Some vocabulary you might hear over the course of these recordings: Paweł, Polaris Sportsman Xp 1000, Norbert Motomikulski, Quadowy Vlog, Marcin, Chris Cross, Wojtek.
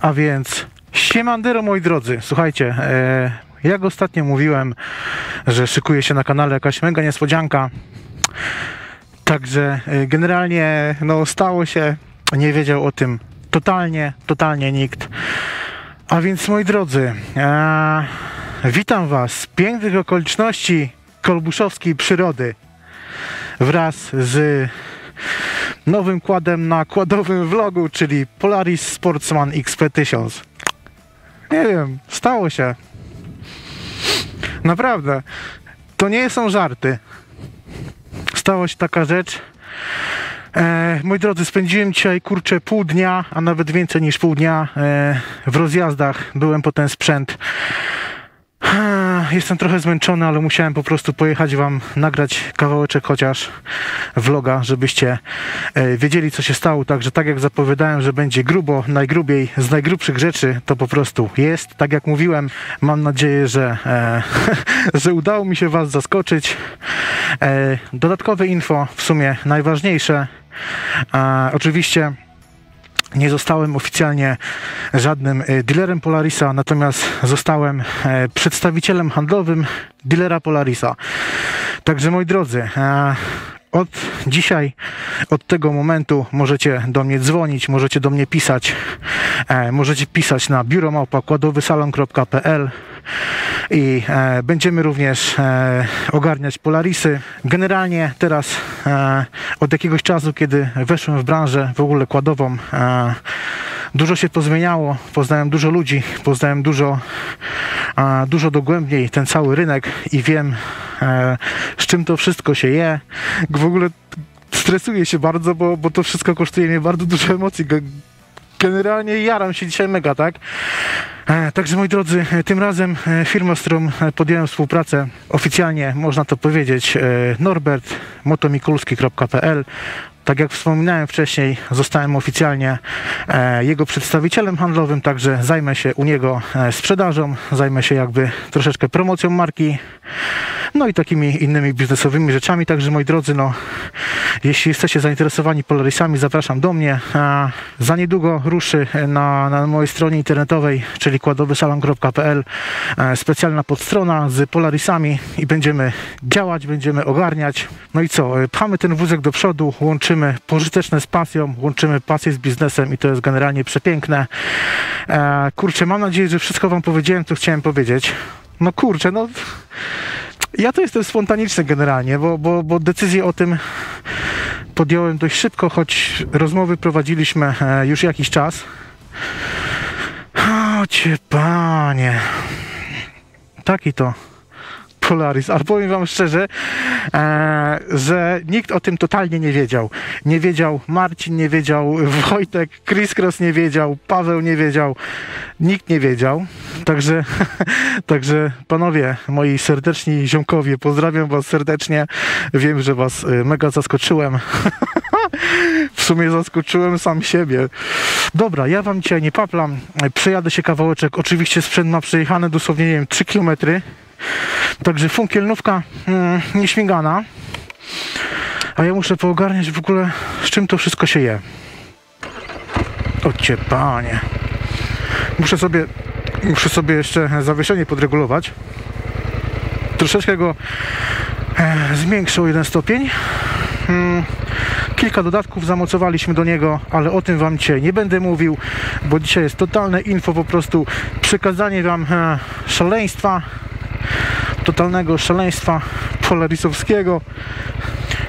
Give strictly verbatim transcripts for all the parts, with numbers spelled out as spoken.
A więc siemandero, moi drodzy, słuchajcie, e, jak ostatnio mówiłem, że szykuje się na kanale jakaś mega niespodzianka, także e, generalnie no stało się, nie wiedział o tym totalnie, totalnie nikt. A więc, moi drodzy, e, witam was z pięknych okoliczności kolbuszowskiej przyrody wraz z nowym kładem na kładowym vlogu, czyli Polaris Sportsman X P tysiąc. Nie wiem, stało się. Naprawdę, to nie są żarty. Stała się taka rzecz. E, moi drodzy, spędziłem dzisiaj, kurczę, pół dnia, a nawet więcej niż pół dnia e, w rozjazdach. Byłem po ten sprzęt. Jestem trochę zmęczony, ale musiałem po prostu pojechać wam, nagrać kawałeczek chociaż vloga, żebyście wiedzieli, co się stało. Także tak jak zapowiadałem, że będzie grubo, najgrubiej, z najgrubszych rzeczy, to po prostu jest. Tak jak mówiłem, mam nadzieję, że, e, że udało mi się was zaskoczyć. E, dodatkowe info, w sumie najważniejsze, e, oczywiście nie zostałem oficjalnie żadnym dealerem Polarisa, natomiast zostałem przedstawicielem handlowym dealera Polarisa. Także, moi drodzy, od dzisiaj, od tego momentu możecie do mnie dzwonić, możecie do mnie pisać, możecie pisać na biuro małpa quadowysalon kropka p l i będziemy również ogarniać Polarisy. Generalnie teraz od jakiegoś czasu, kiedy weszłem w branżę w ogóle kładową, dużo się pozmieniało, poznałem dużo ludzi, poznałem dużo, dużo dogłębniej ten cały rynek i wiem, z czym to wszystko się je. W ogóle stresuję się bardzo, bo, bo to wszystko kosztuje mnie bardzo dużo emocji. Generalnie jaram się dzisiaj mega, tak? Także, moi drodzy, tym razem firma, z którą podjąłem współpracę, oficjalnie można to powiedzieć, norbert motomikulski kropka p l. Tak jak wspominałem wcześniej, zostałem oficjalnie jego przedstawicielem handlowym, także zajmę się u niego sprzedażą, zajmę się jakby troszeczkę promocją marki, no i takimi innymi biznesowymi rzeczami. Także, moi drodzy, no, jeśli jesteście zainteresowani Polarisami, zapraszam do mnie. Za niedługo ruszy na, na mojej stronie internetowej, czyli quadowysalon kropka p l, specjalna podstrona z Polarisami i będziemy działać, będziemy ogarniać. No i co, pchamy ten wózek do przodu, łączymy pożyteczne z pasją, łączymy pasję z biznesem i to jest generalnie przepiękne. Kurczę, mam nadzieję, że wszystko wam powiedziałem, co chciałem powiedzieć. No kurczę, no... Ja to jestem spontaniczny generalnie, bo, bo, bo decyzję o tym podjąłem dość szybko, choć rozmowy prowadziliśmy już jakiś czas. O cię panie, taki to Polaris, ale powiem wam szczerze, e, że nikt o tym totalnie nie wiedział. Nie wiedział Marcin, nie wiedział Wojtek, Chris Cross nie wiedział, Paweł nie wiedział, nikt nie wiedział. Także, także panowie, moi serdeczni ziomkowie, pozdrawiam was serdecznie. Wiem, że was mega zaskoczyłem. W sumie zaskoczyłem sam siebie. Dobra, ja wam dzisiaj nie paplam, przejadę się kawałeczek. Oczywiście sprzęt ma przejechane dosłownie, nie wiem, trzy kilometry. Także funkielnówka mm, nieśmigana, a ja muszę poogarniać w ogóle, z czym to wszystko się je. O cię panie. Muszę sobie, muszę sobie jeszcze zawieszenie podregulować. Troszeczkę go e, zwiększył jeden stopień. Mm, kilka dodatków zamocowaliśmy do niego, ale o tym wam dzisiaj nie będę mówił, bo dzisiaj jest totalne info, po prostu przekazanie wam e, szaleństwa. Totalnego szaleństwa polarisowskiego.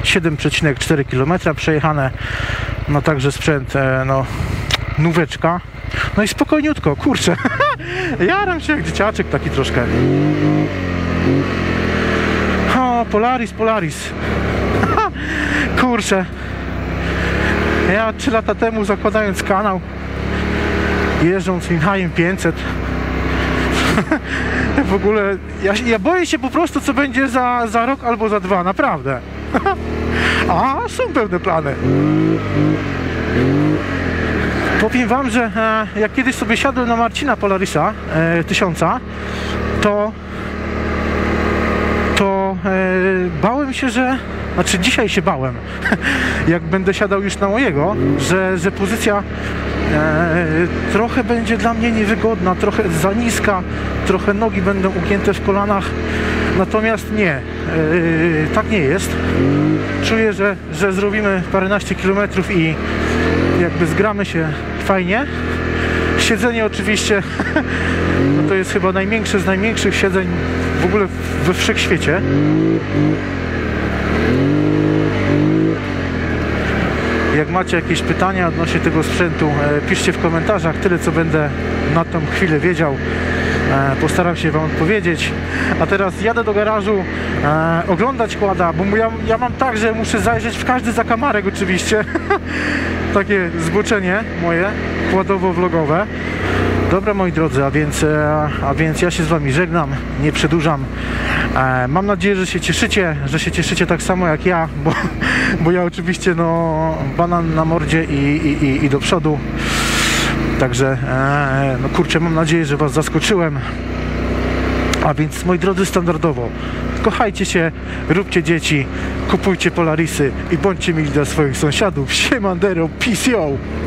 siedem przecinek cztery kilometra przejechane. No także sprzęt, e, no nóweczka. No i spokojniutko, kurczę. Jaram się jak dzieciaczek taki troszkę. O, Polaris, Polaris. Kurczę. Ja trzy lata temu, zakładając kanał, jeżdżąc Minhajem pięćset, w ogóle, ja, ja boję się po prostu, co będzie za, za rok albo za dwa, naprawdę. A, są pewne plany. Powiem wam, że e, jak kiedyś sobie siadłem na Marcina Polarisa e, tysiąca, to, to e, bałem się, że Znaczy dzisiaj się bałem, jak będę siadał już na mojego, że, że pozycja e, trochę będzie dla mnie niewygodna, trochę za niska, trochę nogi będą ugięte w kolanach. Natomiast nie, e, tak nie jest. Czuję, że, że zrobimy paręnaście kilometrów i jakby zgramy się fajnie. Siedzenie oczywiście, no to jest chyba największe z największych siedzeń w ogóle we wszechświecie. Jak macie jakieś pytania odnośnie tego sprzętu, e, piszcie w komentarzach. Tyle, co będę na tą chwilę wiedział, e, postaram się Wam odpowiedzieć. A teraz jadę do garażu e, oglądać quada, bo ja, ja mam tak, że muszę zajrzeć w każdy zakamarek oczywiście. Takie zboczenie moje, quadowo-vlogowe. Dobra, moi drodzy, a więc, e, a więc ja się z Wami żegnam, nie przedłużam. E, mam nadzieję, że się cieszycie, że się cieszycie tak samo jak ja, bo, bo ja oczywiście no banan na mordzie i, i, i, i do przodu. Także e, no kurczę, mam nadzieję, że Was zaskoczyłem. A więc, moi drodzy, standardowo, kochajcie się, róbcie dzieci, kupujcie Polarisy i bądźcie mili dla swoich sąsiadów. Siemandero, peace yo!